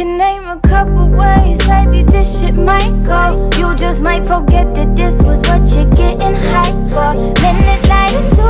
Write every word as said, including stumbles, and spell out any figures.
can name a couple ways maybe this shit might go. You just might forget that this was what you're getting hyped for. Minute light into